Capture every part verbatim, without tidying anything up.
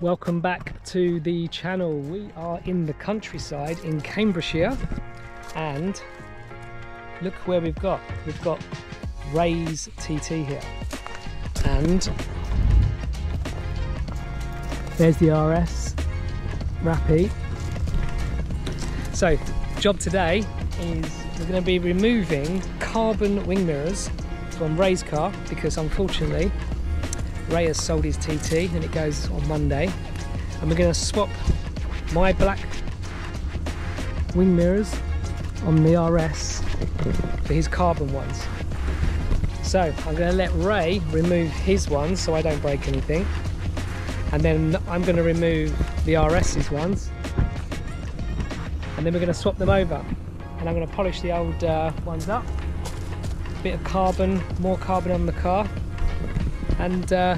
Welcome back to the channel. We are in the countryside in Cambridgeshire, and look where we've got. We've got Ray's T T here, and there's the R S Rappi. So, job today is we're going to be removing carbon wing mirrors from Ray's car because unfortunately Ray has sold his T T and it goes on Monday, and we're going to swap my black wing mirrors on the R S for his carbon ones. So I'm going to let Ray remove his ones so I don't break anything, and then I'm going to remove the RS's ones, and then we're going to swap them over, and I'm going to polish the old uh, ones up, a bit of carbon, more carbon on the car, and uh,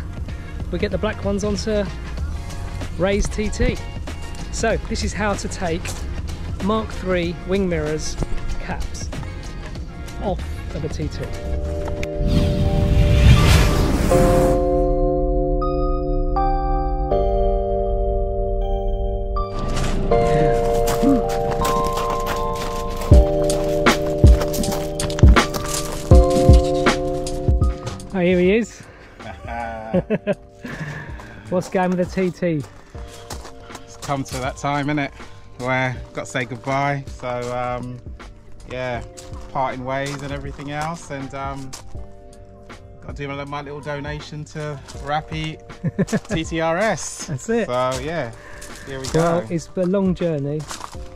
we get the black ones onto Ray's T T. So this is how to take Mark three wing mirrors caps off of a T T. Oh, here he is. What's going with the T T? It's come to that time, isn't it, where I've got to say goodbye. So um, yeah, parting ways and everything else, and um, got to do my little donation to Rappi T T R S. That's it. So yeah, here we go. Well, it's a long journey.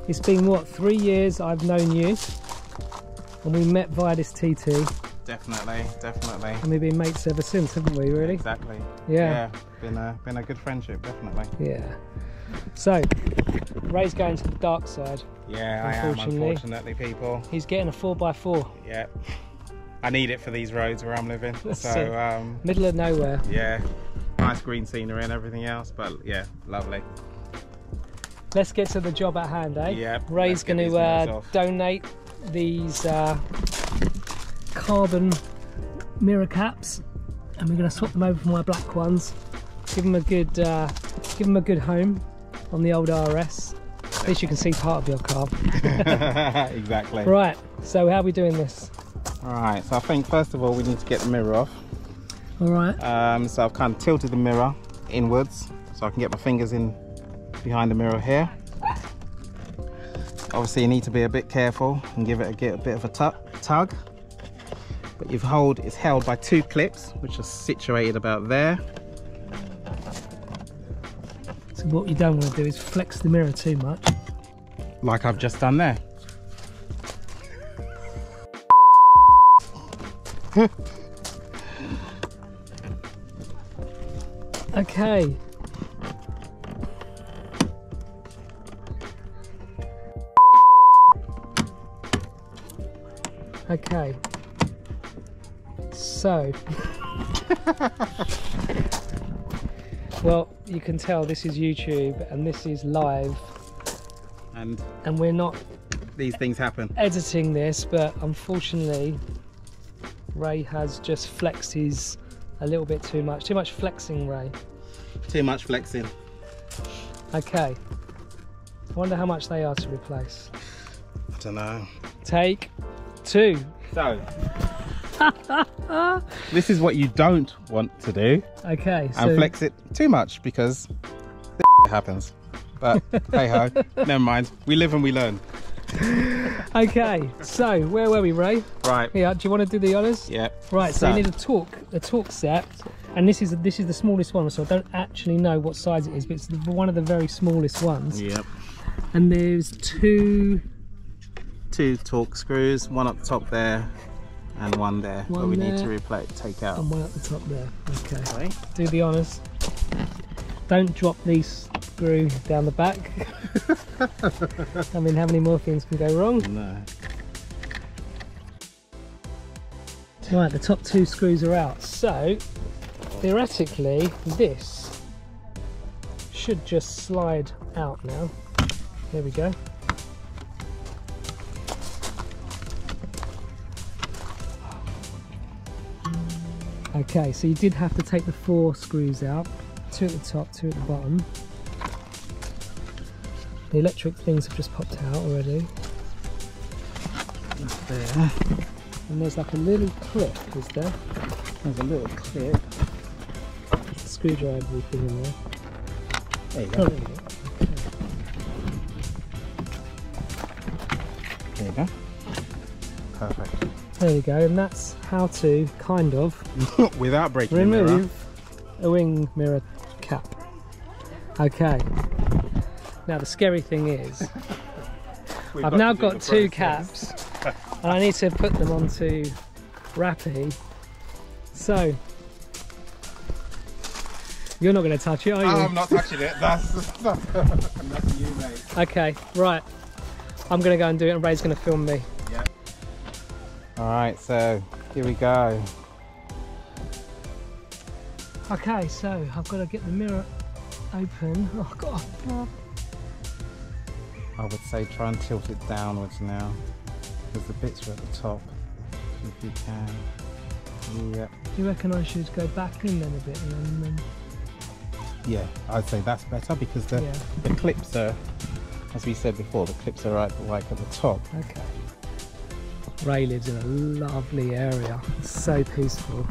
It's been what, three years I've known you, and we met via this T T. Definitely, definitely. And we've been mates ever since, haven't we, really? Exactly. Yeah. Yeah. Been a, been a good friendship, definitely. Yeah. So, Ray's going to the dark side. Yeah, unfortunately. I am, unfortunately, people. He's getting a four by four. Yeah. I need it for these roads where I'm living. That's so, um, middle of nowhere. Yeah. Nice green scenery and everything else, but yeah, lovely. Let's get to the job at hand, eh? Yeah. Ray's going to uh, donate these... Uh, carbon mirror caps, and we're going to swap them over for my black ones, give them a good uh, give them a good home on the old R S. At least you can see part of your car. Exactly. Right, so how are we doing this? Alright, so I think first of all we need to get the mirror off. Alright. Um, so I've kind of tilted the mirror inwards so I can get my fingers in behind the mirror here. Obviously you need to be a bit careful and give it a, get a bit of a tug. But you've hold, it's held by two clips, which are situated about there. So what you don't want to do is flex the mirror too much. Like I've just done there. Okay. Okay. So, well, you can tell this is YouTube and this is live, and and we're not. These things happen. Editing this, but unfortunately, Ray has just flexed his a little bit too much. Too much flexing, Ray. Too much flexing. Okay. I wonder how much they are to replace. I don't know. Take two. So. This is what you don't want to do. Okay, so... And flex it too much because this happens. But hey ho, never mind. We live and we learn. Okay, so where were we, Ray? Right. Yeah. Do you want to do the others? Yeah. Right. So, so you need a torque, a torque set, and this is this is the smallest one. So I don't actually know what size it is, but it's one of the very smallest ones. Yep. And there's two, two torque screws. One up the top there. And one there, one where we there, need to replace, take out. And one at the top there, okay. Sorry. Do the honours. Don't drop these screw down the back. I mean, how many more things can go wrong? No. Right, the top two screws are out. So, theoretically, this should just slide out now. There we go. Okay, so you did have to take the four screws out two at the top, two at the bottom. The electric things have just popped out already. That's there. And there's like a little clip, is there? There's a little clip. There's a screwdriver thing in there. There you go. Oh, there you go. There you go. Perfect. There you go, and that's how to, kind of, without breaking remove the mirror, a wing mirror cap. Okay. Now the scary thing is, I've now got two caps, and I need to put them onto Rappi. So, you're not going to touch it, are you? I'm not touching it. That's, that's, that's you, mate. Okay, right. I'm going to go and do it, and Ray's going to film me. Yeah. All right, so here we go. Okay, so I've got to get the mirror open. Oh God. Oh. I would say try and tilt it downwards now, because the bits are at the top. If you can. Yep. Do you reckon I should go back in then a bit? And then... Yeah, I'd say that's better, because the, yeah. the clips are, as we said before, the clips are right like at the top. Okay. Ray lives in a lovely area. It's so peaceful.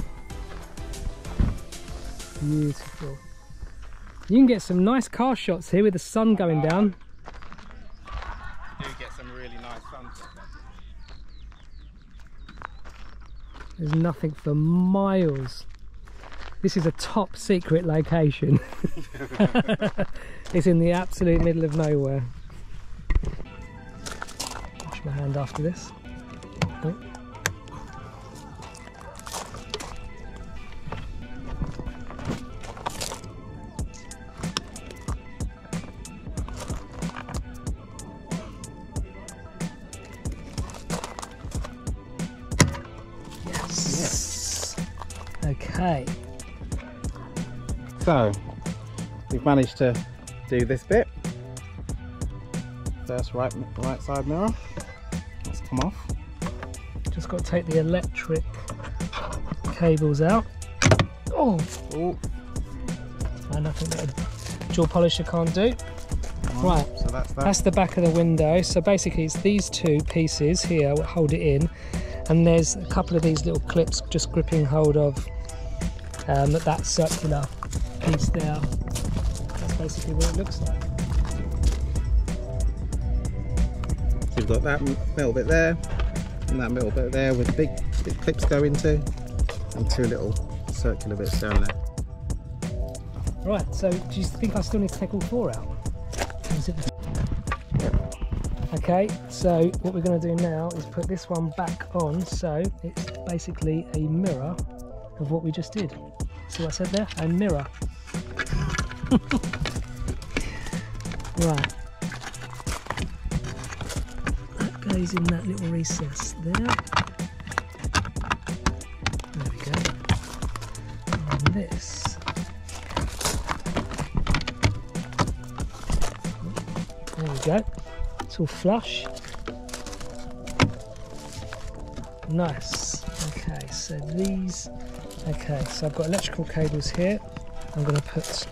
Beautiful. You can get some nice car shots here with the sun going down. You do get some really nice sunsets. There's nothing for miles. This is a top secret location. It's in the absolute middle of nowhere. Wash my hand after this. Oh. Yes. Yes. Okay. So, we've managed to do this bit. First right, right side mirror. That's come off. Just got to take the electric cables out. Oh! Ooh. And nothing that a dual polisher can't do. On, right, so that's, that. that's the back of the window. So basically it's these two pieces here that hold it in. And there's a couple of these little clips just gripping hold of um, that circular piece there. That's basically what it looks like. So you've got that little bit there and that little bit there with big, big clips go into, and two little circular bits down there. Right, so do you think I still need to take all four out? Is it the... Okay, so what we're going to do now is put this one back on, so it's basically a mirror of what we just did. See what I said there? A mirror. Right. That goes in that little recess there. There we go. And this. There we go. It's all flush. Nice. Okay, so these... Okay, so I've got electrical cables here. I'm going to put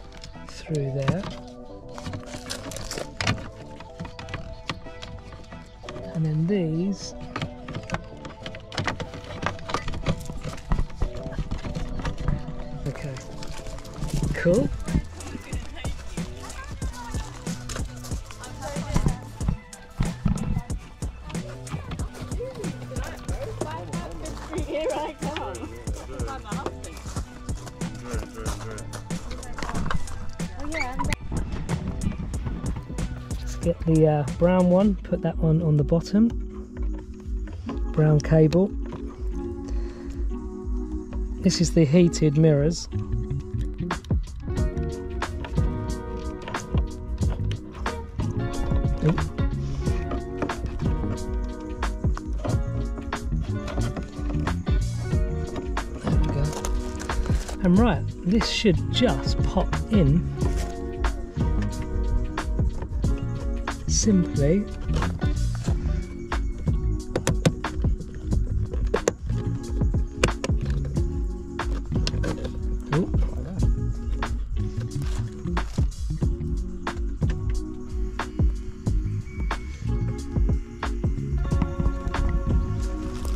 through there. And then these. Okay, cool. Get the uh, brown one, put that one on the bottom, brown cable. This is the heated mirrors. Ooh. There we go. And right, this should just pop in. Simply, oh,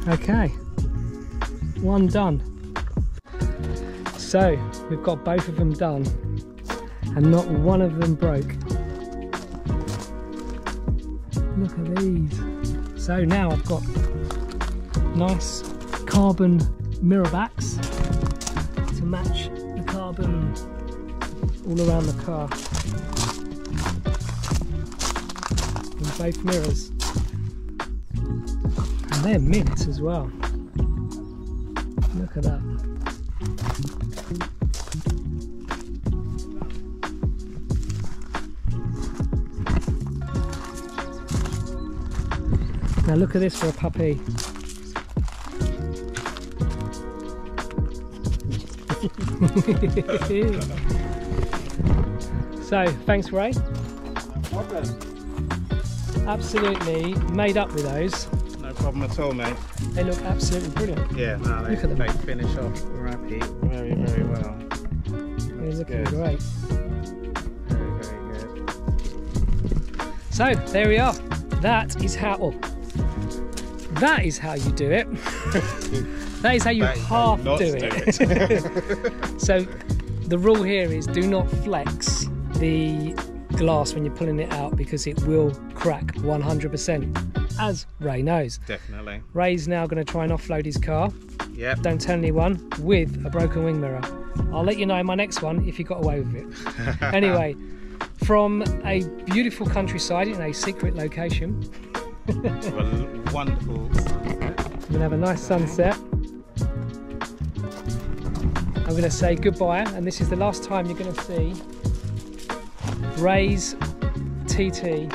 Okay, one done. So we've got both of them done and not one of them broke. Look at these. So now I've got nice carbon mirror backs to match the carbon all around the car in both mirrors. And they're mint as well. Look at that. Now look at this for a puppy. So, thanks Ray. No problem. Absolutely made up with those. No problem at all, mate. They look absolutely brilliant. Yeah, no, they, look at them. They finish off Rappi very, very well. They're looking great. Very, very good. So, there we are. That is how... Oh, that is how you do it. That is how you that half do it. Do it. So the rule here is do not flex the glass when you're pulling it out because it will crack one hundred percent, as Ray knows. Definitely. Ray's now going to try and offload his car. Yep. Don't tell anyone, with a broken wing mirror. I'll let you know in my next one if you got away with it. Anyway, from a beautiful countryside in a secret location. Well, wonderful sunset. I'm gonna have a nice sunset. I'm gonna say goodbye, and this is the last time you're gonna see Ray's T T.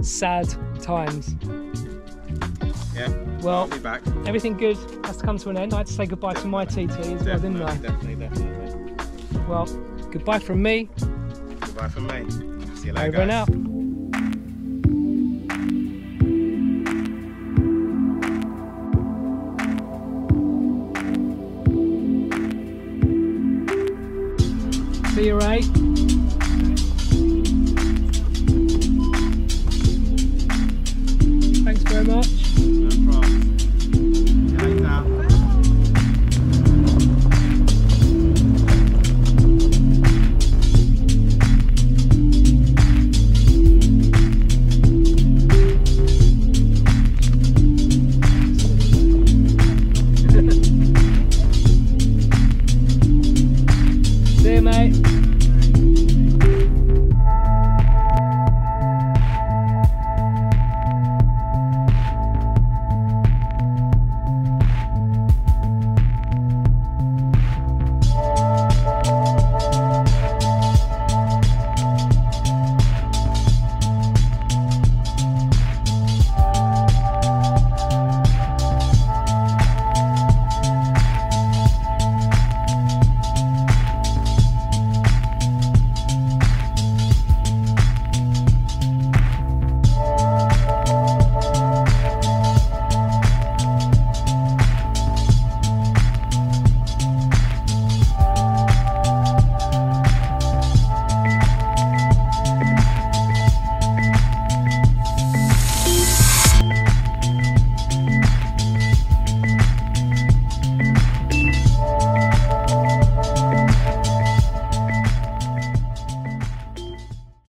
Sad times. Yeah. Well, I'll be back. Everything good has to come to an end. I had to say goodbye definitely. to my T T as well, didn't I? Definitely, definitely. Well, goodbye from me. Goodbye from me. See you later. Over and out. See you, Ray. Thanks very much.